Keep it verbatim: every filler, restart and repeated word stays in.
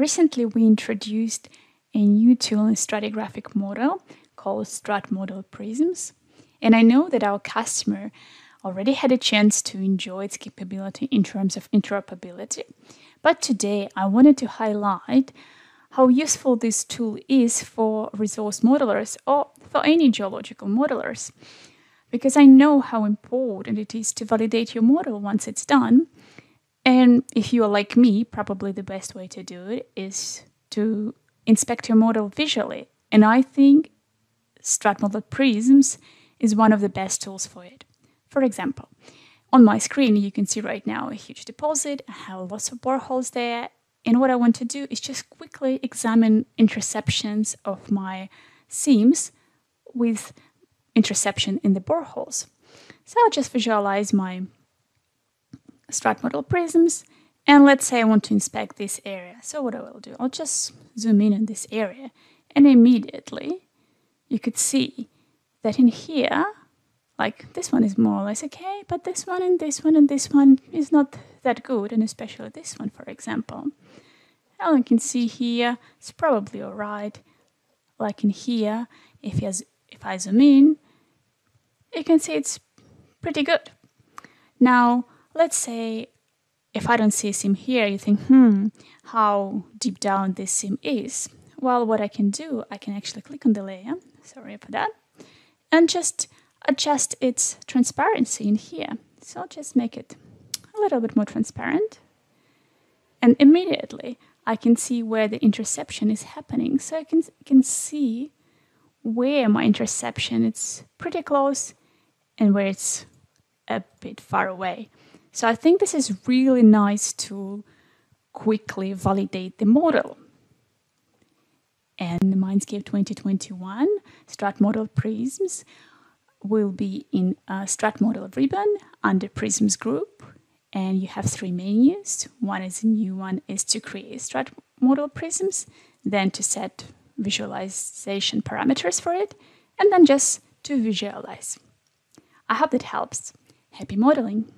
Recently, we introduced a new tool in stratigraphic model called StratModel Prisms, and I know that our customer already had a chance to enjoy its capability in terms of interoperability, but today I wanted to highlight how useful this tool is for resource modelers or for any geological modelers, because I know how important it is to validate your model once it's done. And if you are like me, probably the best way to do it is to inspect your model visually. And I think StratModel Prisms is one of the best tools for it. For example, on my screen, you can see right now a huge deposit. I have lots of boreholes there. And what I want to do is just quickly examine interceptions of my seams with interception in the boreholes. So I'll just visualize my StratModel Prisms, and let's say I want to inspect this area. So what I will do, I'll just zoom in on this area, and immediately you could see that in here, like this one is more or less okay, but this one and this one and this one is not that good, and especially this one, for example. And you can see here, it's probably all right. Like in here, if, has, if I zoom in, you can see it's pretty good. Now, let's say if I don't see a seam here, you think, hmm, how deep down this seam is. Well, what I can do, I can actually click on the layer, sorry for that, and just adjust its transparency in here. So I'll just make it a little bit more transparent. And immediately I can see where the interception is happening. So I can, can see where my interception is pretty close and where it's a bit far away. So I think this is really nice to quickly validate the model. And the MineScape twenty twenty-one StratModel Prisms will be in a StratModel ribbon under Prisms group, and you have three menus. One is a new one is to create StratModel Prisms, then to set visualization parameters for it, and then just to visualize. I hope that helps. Happy modeling!